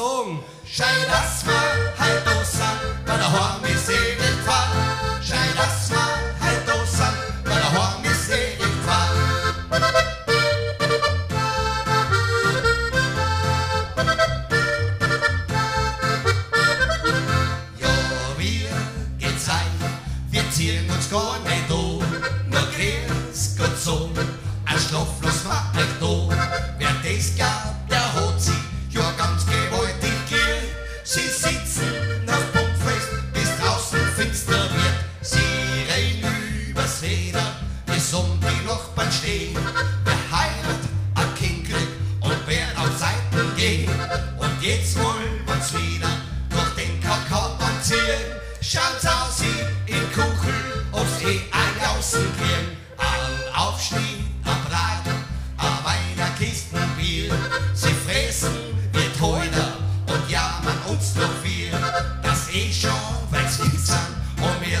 sång. Shailas ma haidosa, bara ha mitt eget fall. Shailas ma haidosa, bara ha mitt eget fall. Jag vill säga, vi till mot Skåne då, mot Grens Guds son, är slåflås vackert då. Wer dig ska Sie sitzen auf Bumpfest, bis draußen finster wird. Sie rennen übers Leder, bis die Nachbarn stehen. Wer heirat hat kein Glück und wer auf Seiten geht. Und jetzt wollen wir's wieder durch den Kakao ziehen. Schaut's aus wie im Kuchen, ob's ein Jausen kriegen. Ein Aufschnitt, ein Braten, ein Wein, ein Kistenbier. Sie fressen wie Teuter und jammern. Doch wir, das schon weiß an, und wir